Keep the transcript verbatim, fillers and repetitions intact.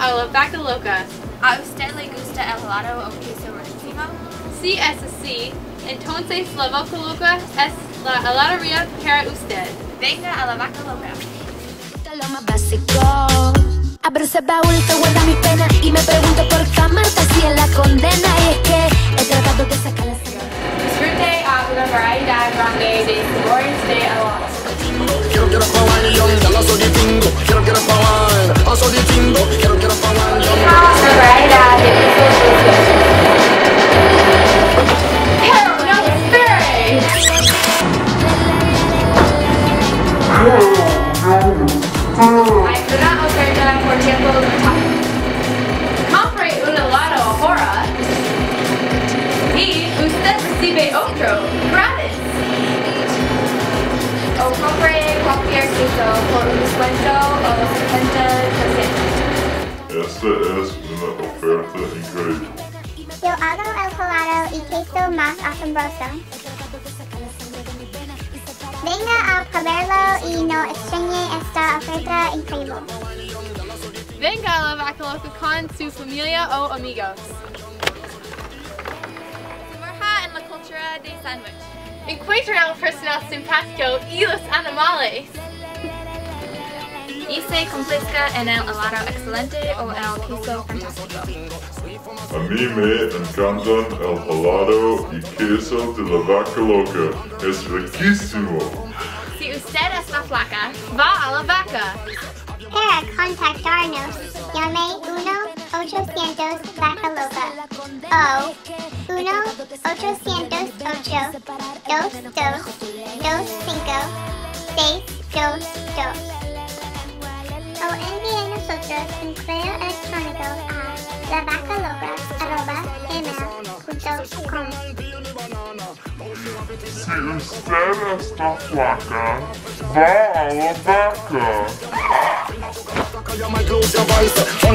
a La Vaca Loca. A usted le gusta el helado o queso relleno? Sí, es así. Entonces, La Vaca Loca es la heladería para usted. Venga a La Vaca Loca. Lo más básico. Abro ese baúl que guarda mi pena y me pregunto por qué amarte si es la condena. Y es que he tratado de sacar la cena. Disfrute a una variedad grande de sabores de helado. Quiero, quiero probar, yo ya soy distingo. Quiero, quiero probar, yo soy distingo. Quiero, quiero probar, yo. Una variedad de pisos. Hay una oferta por tiempo limitado. Compre un helado ahora y usted recibe otro gratis. O compre cualquier queso por un descuento o setenta por ciento. Esta es una oferta increíble. Yo hago el helado y queso más asombroso. Venga a probarlo y no extrañe esta oferta increíble. Venga a La Vaca Loca con su familia o amigos. Sumerja en la cultura de sándwich. Encuentra al personal simpático y los animales. Y se complazca en el helado excelente o el queso fantástico. A mí me encantan el helado y queso de La Vaca Loca. Es riquísimo. Si usted está flaca, va a La Vaca. Para contactarnos, llame uno ochocientos vaca loca o uno ochocientos ocho dos dos dos cinco seis dos dos. O envíe a nosotros un correo electrónico a la vaca loca arroba gmail punto com. Si usted está flaca, va a La Vaca.